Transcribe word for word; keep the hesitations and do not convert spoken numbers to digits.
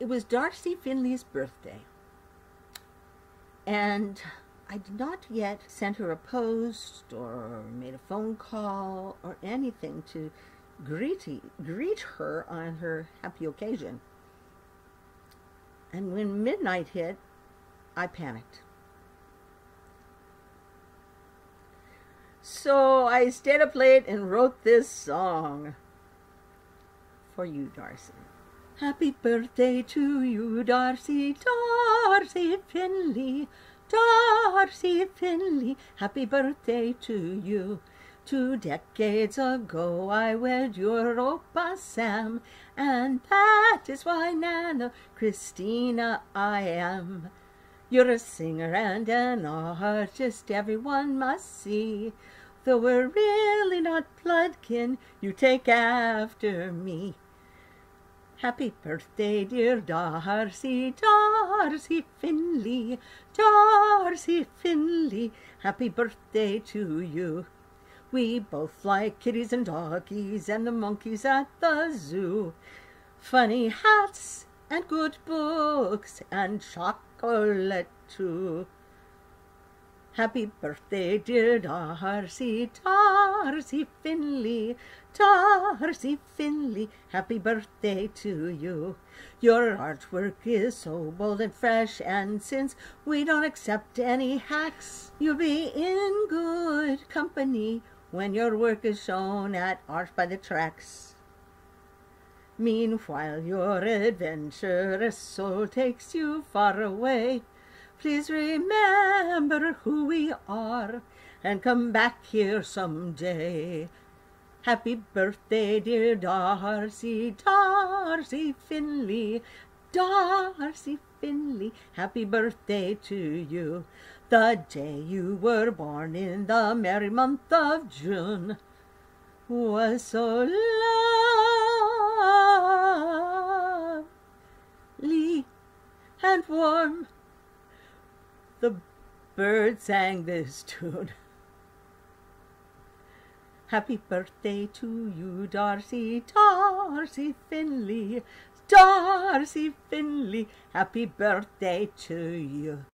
It was Darsea Finley's birthday, and I did not yet send her a post or made a phone call or anything to greet, greet her on her happy occasion. And when midnight hit, I panicked. So I stayed up late and wrote this song. For you, Darsea. Happy birthday to you, Darsea, Darsea Finley, Darsea Finley. Happy birthday to you. Two decades ago I wed your Opa Sam, and that is why Nana Christina I am. You're a singer and an artist everyone must see. Though we're really not bloodkin, you take after me. Happy birthday, dear Darsea, Darsea Finley, Darsea Finley. Happy birthday to you. We both like kitties and doggies and the monkeys at the zoo. Funny hats and good books and chocolate too. Happy birthday, dear Darsea, Darsea Finley, Darsea Finley. Happy birthday to you. Your artwork is so bold and fresh, and since we don't accept any hacks, you'll be in good company when your work is shown at Art by the Tracks. Meanwhile, your adventurous soul takes you far away. Please remember who we are and come back here someday. Happy birthday, dear Darsea, Darsea Finley, Darsea Finley. Happy birthday to you. The day you were born in the merry month of June was so lovely and warm. The bird sang this tune. Happy birthday to you, Darsea, Darsea Finley, Darsea Finley. Happy birthday to you.